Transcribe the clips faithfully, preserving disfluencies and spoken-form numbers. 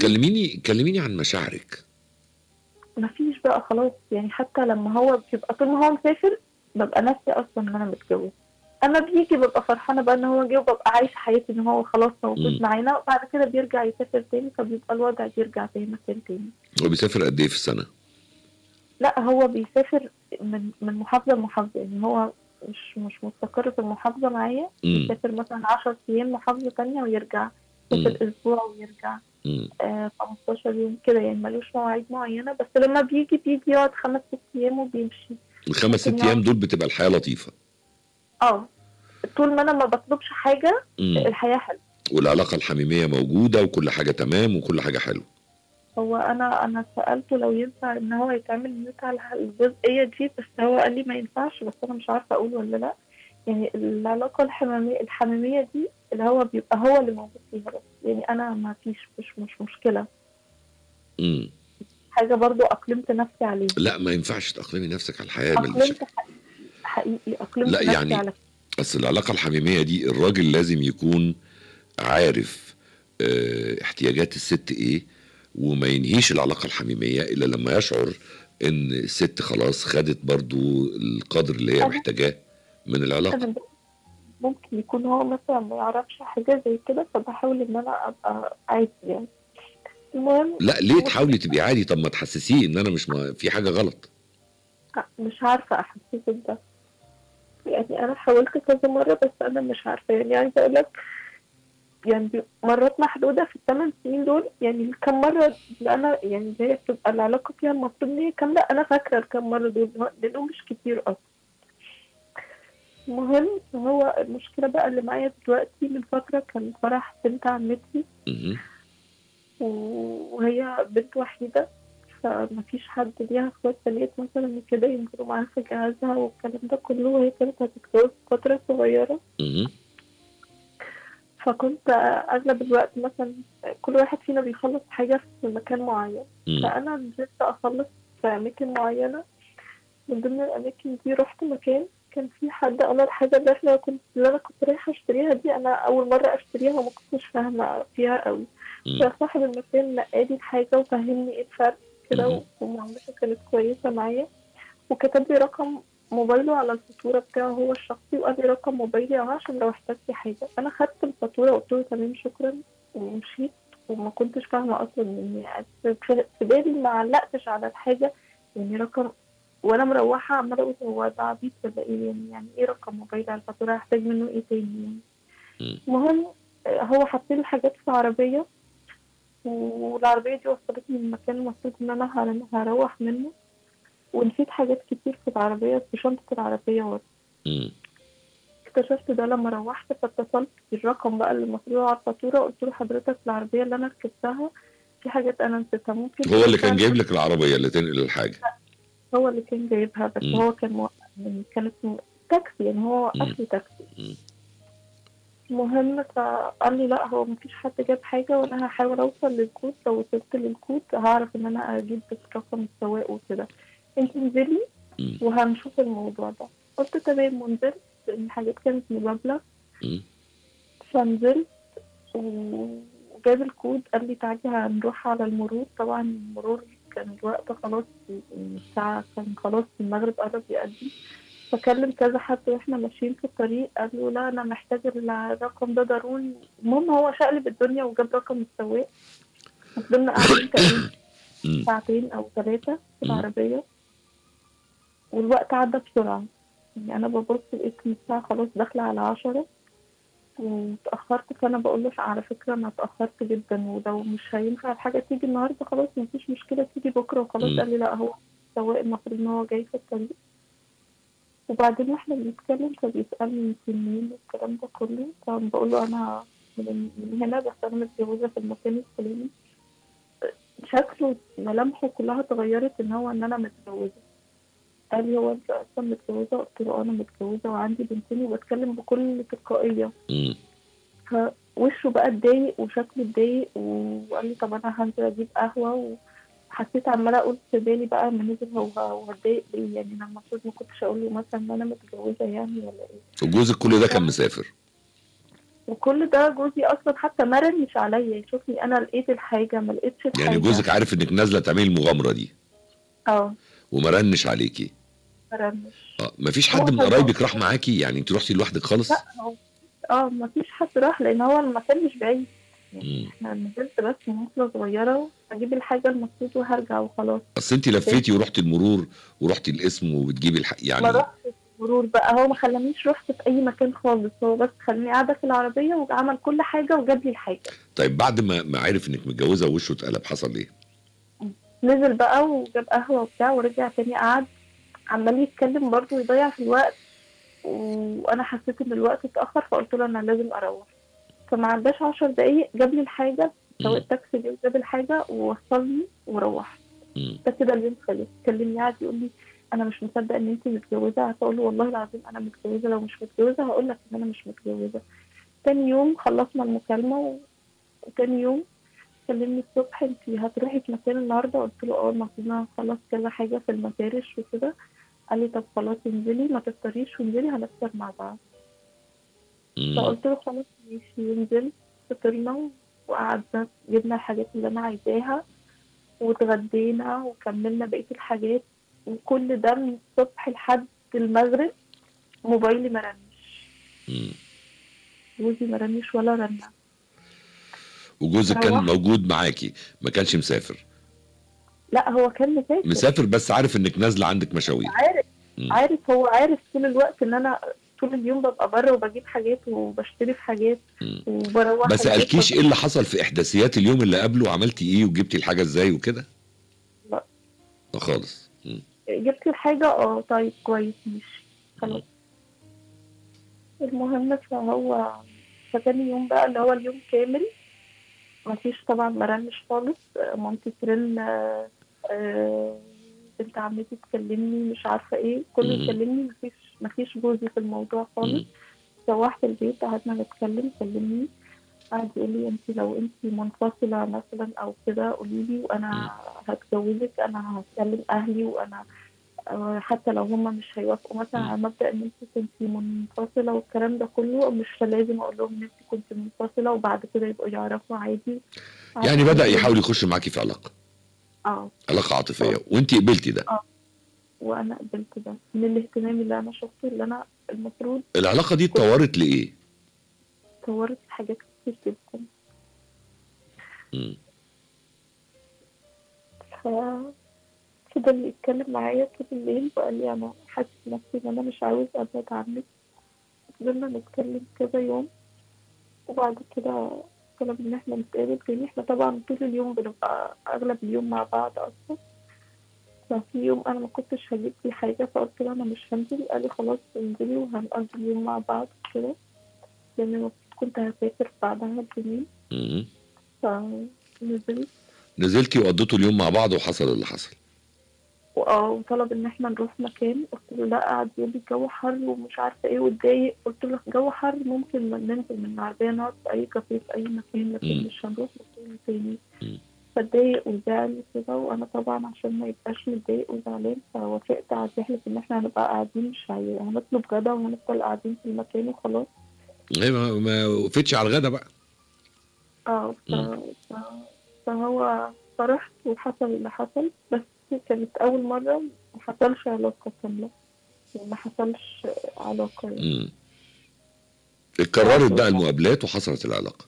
كلميني كلميني عن مشاعرك. مفيش بقى خلاص، يعني حتى لما هو بيبقى طول ما هو مسافر ببقى ناسيه اصلا ان انا متجوزه، اما بيجي ببقى فرحانه بقى ان هو جه وببقى عايشه حياتي ان هو خلاص موجود معانا، وبعد كده بيرجع يسافر تاني فبيبقى الوضع بيرجع زي ما كان تاني. هو بيسافر قد ايه في السنه؟ لا هو بيسافر من من محافظه لمحافظه، يعني هو مش مش مستقر في المحافظه معايا، بيسافر مثلا عشرة ايام محافظه ثانيه ويرجع، يسافر اسبوع ويرجع، آه خمستاشر يوم كده، يعني ملوش مواعيد معينه، بس لما بيجي بيجي يقعد خمس ست ايام وبيمشي. الخمس ست ايام دول بتبقى الحياه لطيفه. اه طول ما انا ما بطلبش حاجه مم. الحياه حلوه والعلاقه الحميميه موجوده وكل حاجه تمام وكل حاجه حلوه. هو انا انا سالته لو ينفع ان هو يتعمل ميوت على الجزئيه دي، بس هو قال لي ما ينفعش، بس انا مش عارفه اقول ولا لا. يعني العلاقه الحميميه الحميميه دي اللي هو بيبقى هو اللي موجود فيها بس، يعني انا ما فيش مش مش مشكله. امم حاجه برضو اقلمت نفسي عليها. لا ما ينفعش تاقلمي نفسك على الحياه. اقلمت حقيقي اقلمت نفسي يعني على، بس العلاقه الحميميه دي الراجل لازم يكون عارف اه احتياجات الست ايه، وما ينهيش العلاقه الحميميه الا لما يشعر ان الست خلاص خدت برضو القدر اللي هي محتاجاه من العلاقه. ممكن يكون هو مثلا ما يعرفش حاجه زي كده، فبحاول ان انا ابقى عادي يعني. المهم لا ليه تحاولي تبقي عادي؟ طب ما تحسسيه ان انا مش ما في حاجه غلط. مش عارفه احسسه بده، يعني انا حاولت كذا مره بس انا مش عارفه، يعني عايزه اقول لك يعني مرات محدوده في الثمان سنين دول، يعني كم مره انا يعني زي بتبقى العلاقه فيها المفروض ان هي كامله، انا فاكره الكم مره دول لانهم مش كتير اصلا. المهم هو المشكله بقى اللي معايا دلوقتي، من فتره كان فرح بنت عمتي وهي بنت وحيده، فمفيش حد ليها اخوات بنات مثلا كده ينزلوا معاها في جهازها والكلام ده كله، وهي كانت هتتجوز فتره صغيره. فكنت اغلب الوقت مثلا كل واحد فينا بيخلص حاجه في مكان معين، فانا نزلت اخلص في اماكن معينه، من ضمن الاماكن دي رحت مكان كان في حد قال الحاجه اللي احنا كنت اللي انا كنت رايحه اشتريها دي انا اول مره اشتريها وما كنتش فاهمه فيها قوي، فصاحب المكان نقالي الحاجه وفهمني ايه الفرق كده، ومعاملته كانت كويسه معايا، وكتب لي رقم موبايله على الفاتوره بتاعه هو الشخصي، وقال لي رقم موبايلي عشان لو احتجتي حاجه. انا خدت الفاتوره وقلت له تمام شكرا ومشيت، وما كنتش فاهمه اصلا يعني في بالي ما علقتش على الحاجه، يعني رقم وانا مروحه عماله اقول هو ده عبيط ولا ايه، يعني يعني ايه رقم موبايلي على الفاتوره هحتاج منه ايه تاني يعني. المهم هو حاطين الحاجات في عربيه، والعربيه دي وصلتني لمكان المفروض ان انا هروح منه، ونسيت حاجات كتير في العربيه في شنطه العربيه ورا. اكتشفت ده لما روحت، فاتصلت بالرقم بقى اللي المفروض على الفاتوره، قلت له حضرتك العربيه اللي انا ركبتها في حاجات انا نسيتها، ممكن هو اللي كان جايب لك العربيه اللي تنقل الحاجه؟ هو اللي كان جايبها بس مم. هو كان يعني كانت تاكسي، يعني هو اصلي تاكسي. المهم فقال لي لا هو مفيش حد جاب حاجه، وانا هحاول اوصل للكود، لو وصلت للكود هعرف ان انا اجيب رقم السواق وكده، انت انزلي وهنشوف الموضوع ده. قلت تمام ونزلت، الحاجات كانت مبلغ، فنزلت وجاب الكود قال لي تعالي هنروح على المرور. طبعا المرور كان الوقت خلاص الساعه كان خلاص المغرب قرب يأذن، فكلم كذا حد واحنا ماشيين في الطريق قال له لا انا محتاج الرقم ده ضروري. المهم هو شقلب الدنيا وجاب رقم السواق، فضلنا قاعدين تقريبا ساعتين او ثلاثه في العربيه، والوقت عدى بسرعه، يعني انا ببص لقيت الساعه خلاص داخله على عشرة واتاخرت، فانا بقول له على فكره انا اتاخرت جدا ولو مش هينفع الحاجه تيجي النهارده خلاص مفيش مشكله تيجي بكره وخلاص. قال لي لا هو السواق المفروض ان هو جاي في الطريق. وبعدين واحنا بنتكلم فبيسالني انت منين والكلام ده كله، فبقول له انا من هنا بس انا متجوزه في المكان الفلاني. شكله ملامحه كلها اتغيرت ان هو ان انا متجوزه. قال لي هو انت اصلا متجوزه؟ قلت له انا متجوزه وعندي بنتين وبتكلم بكل تلقائيه. فوشه بقى اتضايق وشكله اتضايق، وقال لي طب انا هنزل اجيب قهوه، وحسيت عماله اقول في بالي بقى اما نزل هو هتضايق ليه، يعني انا المفروض ما كنتش اقول له مثلا ان انا متجوزه يعني ولا ايه. وجوزك كل ده كان مسافر؟ وكل ده جوزي اصلا حتى ما رنش عليا يشوفني انا لقيت الحاجه ما لقيتش الحاجه. يعني جوزك عارف انك نازله تعملي المغامره دي اه وما رنش عليكي؟ ما رنش. اه مفيش حد من قرايبك راح معاكي؟ يعني انت رحتي لوحدك خالص؟ لا اه مفيش حد راح لان هو المكان مش بعيد. امم انا نزلت بس مواصله صغيره اجيب الحاجه المخصوص وهرجع وخلاص. اصل انت لفيتي ورحتي المرور ورحتي القسم وبتجيبي الحق يعني. ما رحتش المرور بقى، هو ما خلانيش رحت في اي مكان خالص، هو بس خلاني قاعده في العربيه وعمل كل حاجه وجاب لي الحاجه. طيب بعد ما ما عرف انك متجوزه ووشه اتقلب حصل ايه؟ نزل بقى وجاب قهوه وبتاع ورجع تاني قعد عمال يتكلم برضه ويضيع في الوقت وانا حسيت ان الوقت اتاخر فقلت له انا لازم اروح. فما عداش عشر دقايق جاب لي الحاجه سواق التاكسي جه وجاب الحاجه ووصلني وروحت. بس ده اليوم خلص. كلمني قعد يقول لي انا مش مصدق ان انت متجوزه، هقول له والله العظيم انا متجوزه، لو مش متجوزه هقول لك ان انا مش متجوزه. تاني يوم خلصنا المكالمه و... وتاني يوم كلمني الصبح انت هتروحي في مكان النهارده؟ قلت له اه المفروض انا هخلص كذا حاجه في المفارش وكده. قال لي طب خلاص انزلي ما تفطريش وانزلي هنفطر مع بعض. فقلت له خلاص ماشي. ونزلت فطرنا وقعدنا جبنا الحاجات اللي انا عايزاها واتغدينا وكملنا بقيه الحاجات وكل ده من الصبح لحد المغرب موبايلي ما رنش. امم جوزي ما رنش ولا رن. وجوزك كان موجود معاكي ما كانش مسافر؟ لا هو كان مسافر مسافر بس عارف انك نازله عندك مشاوير. عارف مم. عارف هو عارف طول الوقت ان انا طول اليوم ببقى بره وبجيب حاجات وبشتري في حاجات وبروح. بس قالكيش ايه اللي حصل في احداثيات اليوم اللي قبله؟ عملتي ايه وجبتي الحاجه ازاي وكده؟ لا لا خالص. مم. جبت الحاجه اه طيب كويس ماشي خلاص. المهم فهو فتاني يوم بقى اللي هو اليوم كامل مفيش طبعا ما رنش خالص. مامتي ترن آه بنت عمتي تكلمني مش عارفه ايه كله يكلمني مفيش مفيش جوزي في الموضوع خالص. روحت البيت قعدنا نتكلم كلمني قعد يقول لي انت لو انت منفصله مثلا او كده قولي لي وانا هتجوزك انا هكلم اهلي وانا حتى لو هما مش هيوافقوا مثلا على مبدا ان انت كنتي منفصله والكلام ده كله مش لازم اقول لهم ان انت كنتي منفصله وبعد كده يبقوا يعرفوا عادي. يعني بدا يحاول يخش معاكي في علاقه اه علاقه عاطفيه وانت قبلتي ده؟ اه وانا قبلت ده من الاهتمام اللي انا شفته اللي انا المفروض. العلاقه دي اتطورت لايه؟ اتطورت لحاجات كتير جدا. امم ف... فضل يتكلم معايا طول الليل وقال لي انا حاسس نفسي ان انا مش عاوز ابعد عنك. فضلنا نتكلم كذا يوم وبعد كده طلب ان احنا نتقابل تاني. احنا طبعا طول اليوم بنبقى اغلب اليوم مع بعض اصلا. ففي يوم انا ما كنتش هجيب فيه حاجه فقلت له انا مش هنزل. قال لي خلاص انزلي وهنقضي اليوم مع بعض كده لان المفروض كنت هسافر بعدها بيومين. فنزلت نزلتي وقضيتوا اليوم مع بعض وحصل اللي حصل. واه وطلب ان احنا نروح مكان قلت له لا. قعد يقول لي الجو حر ومش عارفه ايه واتضايق. قلت له الجو حر ممكن ننزل من العربيه نقعد في اي كافيه في اي مكان لكن مش هنروح مكان تاني. فاتضايق وزعل وكده وانا طبعا عشان ما يبقاش متضايق وزعلان فوافقت على الرحله ان احنا هنبقى قاعدين مش هنطلب غدا وهنفضل قاعدين في المكان وخلاص. ايه ما وقفتش على الغدا بقى. اه فهو فرحت وحصل اللي حصل. بس كانت أول مرة ما حصلش علاقة كاملة ما حصلش علاقة يعني. اتكررت بقى المقابلات وحصلت العلاقة.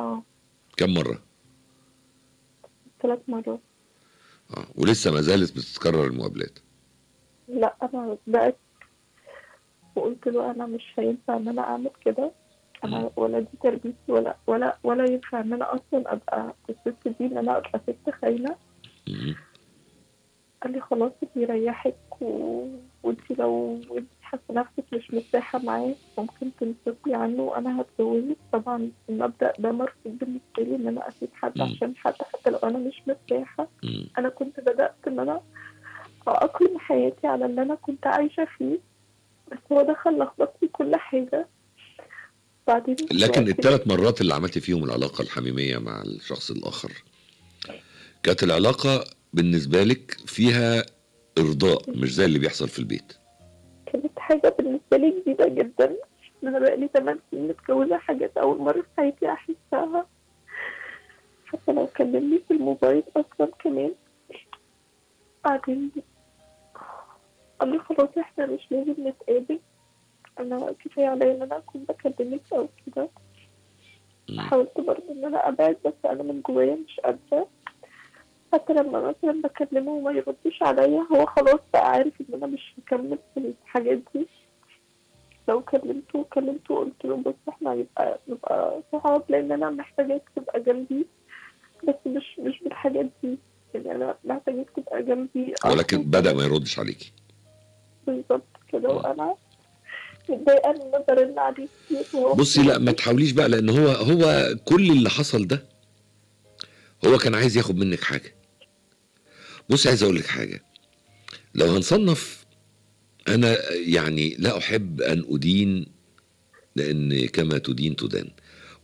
اه كم مرة؟ ثلاث مرات. اه ولسه ما زالت بتتكرر المقابلات؟ لا أنا بقت وقلت له أنا مش هينفع إن أنا أعمل كده. أنا ولا دي تربيتي ولا ولا ولا ينفع إن أنا أصلا أبقى الست دي إن أنا أبقى ست خاينة. قال لي خلاص اللي يريحك و... وانتي لو انتي حاسه نفسك مش مرتاحه معاه ممكن تنفصلي عنه وانا هتجوزك. طبعا المبدا ده مرفوض بالنسبه لي ان انا اسيب حد عشان حد حتى لو انا مش مرتاحه. انا كنت بدات ان انا اقلم حياتي على اللي انا كنت عايشه فيه بس هو دخل لخبط لي كل حاجه. بعدين لكن الثلاث مرات اللي عملتي فيهم العلاقه الحميميه مع الشخص الاخر كانت العلاقه بالنسبة لك فيها إرضاء مش زي اللي بيحصل في البيت؟ كانت حاجة بالنسبة لي جديدة جدا انا بقالي تمن سنين متجوزه حاجات اول مره في حياتي احسها، حتى لو كلمني في الموبايل اصلا كمان قعدني قال لي خلاص احنا مش لازم نتقابل، انا كفايه عليا ان انا اكون بكلمك او كده. حاولت برضه ان انا ابعد بس انا من جوايا مش قادره، حتى لما مثلا بكلمه وما يردش عليا هو خلاص بقى عارف ان انا مش هكمل في الحاجات دي. لو كلمته كلمته قلت له بس احنا هيبقى نبقى صحاب لان انا محتاجاك تبقى جنبي، بس مش مش بالحاجات دي، يعني انا محتاجاك تبقى جنبي. ولكن بدأ ما يردش عليكي بالظبط كده، وانا متضايقه ان انا برن عليه كتير. بصي لا ما تحاوليش بقى، لان هو هو كل اللي حصل ده هو كان عايز ياخد منك حاجه. بصي عايز اقول لك حاجه، لو هنصنف انا يعني لا احب ان ادين لان كما تدين تدان،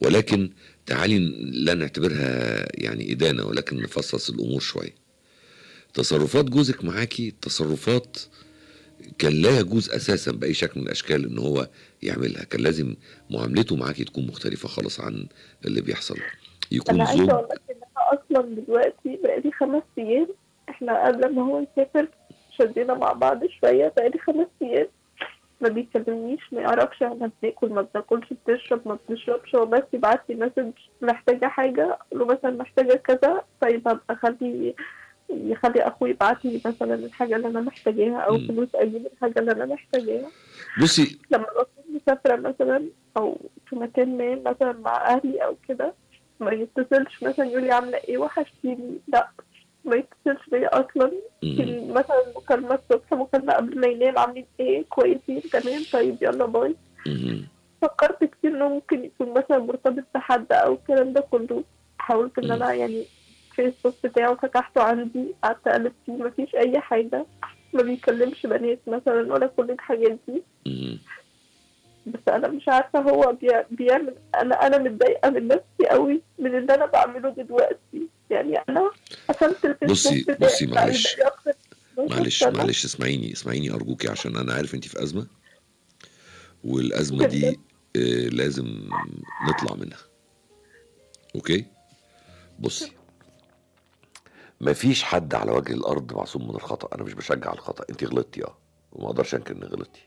ولكن تعالي لا نعتبرها يعني ادانه، ولكن نفصص الامور شويه. تصرفات جوزك معاكي تصرفات كان لا يجوز اساسا باي شكل من الاشكال ان هو يعملها، كان لازم معاملته معاكي تكون مختلفه خالص عن اللي بيحصل. يكون انا عايزه اقول لك ان انا اصلا دلوقتي بقالي خمس ايام، احنا قبل ما هو يسافر شدينا مع بعض شويه، بقالي خمس ايام ما بيكلمنيش، ما يعرفش انا بتاكل ما بتاكلش، بتشرب ما بتشربش، هو بس يبعت لي مسج محتاجه حاجه، له مثلا محتاجه كذا، طيب هبقى خلي يخلي اخوي يبعت لي مثلا الحاجه اللي انا محتاجاها او فلوس اجيب الحاجه اللي انا محتاجاها. بصي لما اكون مسافره مثلا او في مكان ما مثلا مع اهلي او كده ما يتصلش مثلا يقول لي عامله ايه وحشتيني، لا ما يتصلش بيا اصلا. مثلا مكالمه الصبح، مكالمه قبل ما ينام، عاملين ايه، كويسين، تمام، طيب يلا باي. فكرت كتير انه ممكن يكون مثلا مرتبط بحد او الكلام ده كله، حاولت ان انا يعني الفيسبوك بتاعه فتحته عندي قعدت اقلب فيه مفيش اي حاجه، ما بيكلمش بنات مثلا ولا كل الحاجات دي. بس انا مش عارفه هو بيعمل، انا انا متضايقه من نفسي قوي من اللي انا بعمله دلوقتي، يعني انا قفلت الفيسبوك بتاعي. بصي بصي معلش معلش معلش اسمعيني اسمعيني ارجوكي، عشان انا عارف انت في ازمه، والازمه دي آه لازم نطلع منها. اوكي بصي، مفيش حد على وجه الارض معصوم من الخطا، انا مش بشجع على الخطا، انت غلطتي اه وما اقدرش انكر ان غلطتي.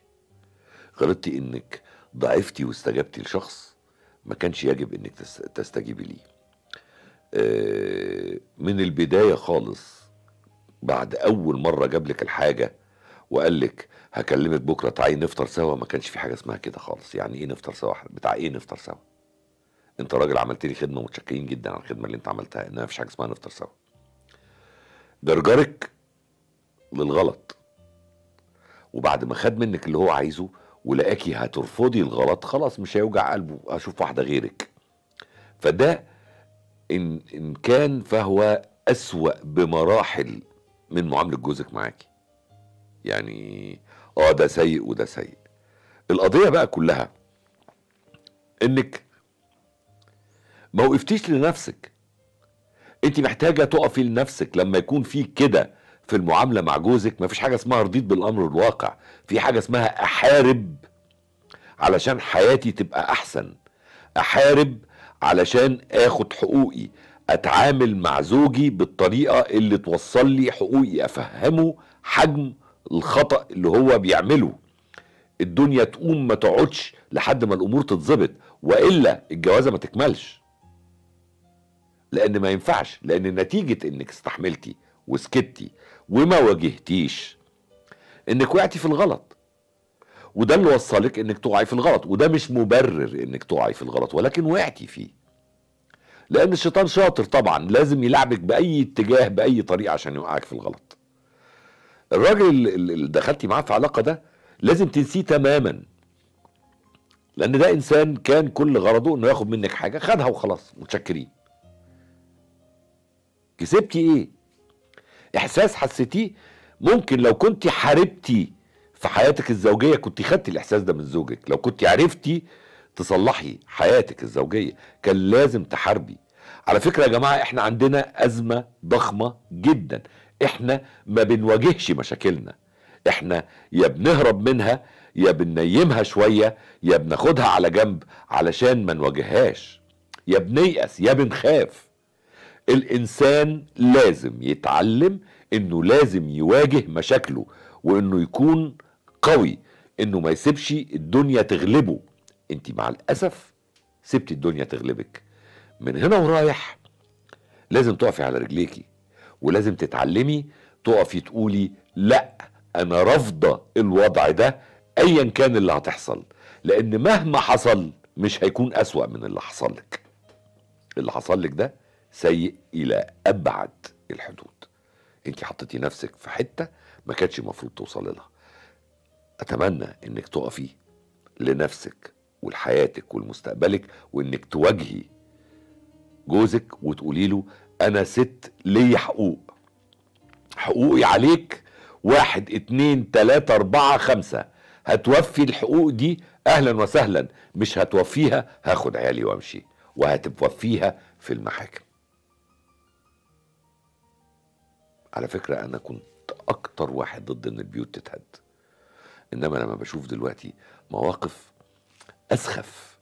غلطتي انك ضعفتي واستجبتي لشخص ما كانش يجب انك تستجيبي ليه. آه من البدايه خالص، بعد اول مره جابلك الحاجه وقال لك هكلمك بكره تعالي نفطر سوا، ما كانش في حاجه اسمها كده خالص. يعني ايه نفطر سوا؟ بتاع ايه نفطر سوا؟ انت راجل عملت لي خدمه، متشكرين جدا على الخدمه اللي انت عملتها، انما مفيش حاجه اسمها نفطر سوا. جرجرك للغلط، وبعد ما خد منك اللي هو عايزه ولقاكي هترفضي الغلط، خلاص مش هيوجع قلبه، هشوف واحده غيرك. فده ان ان كان فهو اسوأ بمراحل من معامله جوزك معاكي. يعني اه ده سيء وده سيء. القضيه بقى كلها انك ما وقفتيش لنفسك، انت محتاجه تقفي لنفسك. لما يكون في كده في المعامله مع جوزك مفيش حاجه اسمها رضيت بالامر الواقع، في حاجه اسمها احارب علشان حياتي تبقى احسن، احارب علشان اخد حقوقي، اتعامل مع زوجي بالطريقه اللي توصل لي حقوقي، افهمه حجم الخطا اللي هو بيعمله. الدنيا تقوم ما تقعدش لحد ما الامور تتظبط، والا الجوازه ما تكملش، لان ما ينفعش. لان نتيجه انك استحملتي وسكتي وما واجهتيش انك وقعتي في الغلط، وده اللي وصلك انك تقعي في الغلط. وده مش مبرر انك تقعي في الغلط، ولكن وقعتي فيه، لان الشيطان شاطر طبعا، لازم يلعبك باي اتجاه باي طريقه عشان يوقعك في الغلط. الراجل اللي دخلتي معاه في علاقه ده لازم تنسيه تماما، لان ده انسان كان كل غرضه انه ياخد منك حاجه، خدها وخلاص، متشكرين. كسبتي ايه؟ احساس حسيتيه ممكن لو كنت حاربتي في حياتك الزوجيه كنت خدتي الاحساس ده من زوجك، لو كنت عرفتي تصلحي حياتك الزوجيه. كان لازم تحاربي. على فكره يا جماعه احنا عندنا ازمه ضخمه جدا، احنا ما بنواجهش مشاكلنا، احنا يا بنهرب منها يا بننيمها شوية يا بناخدها على جنب علشان ما نواجههاش، يا بنيأس يا بنخاف. الإنسان لازم يتعلم إنه لازم يواجه مشاكله وإنه يكون قوي، إنه ما يسيبش الدنيا تغلبه. أنت مع الأسف سبت الدنيا تغلبك. من هنا ورايح لازم تقفي على رجليكي، ولازم تتعلمي تقفي تقولي لأ، أنا رافضة الوضع ده أيا كان اللي هتحصل، لأن مهما حصل مش هيكون أسوأ من اللي حصل لك. اللي حصل لك ده سيء إلى أبعد الحدود. أنت حطيتي نفسك في حتة ما كانتش المفروض توصلي لها. أتمنى إنك تقفي لنفسك ولحياتك ولمستقبلك، وإنك تواجهي جوزك وتقولي له أنا ست ليا حقوق، حقوقي عليك واحد اتنين تلاتة أربعة خمسة، هتوفي الحقوق دي أهلا وسهلا، مش هتوفيها هاخد عيالي وأمشي، وهتوفيها في المحاكم. على فكرة أنا كنت أكتر واحد ضد إن البيوت تتهد، إنما لما بشوف دلوقتي مواقف أسخف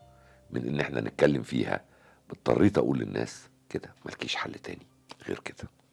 من إن إحنا نتكلم فيها، اضطريت أقول للناس كده مالكيش حل تاني غير كده.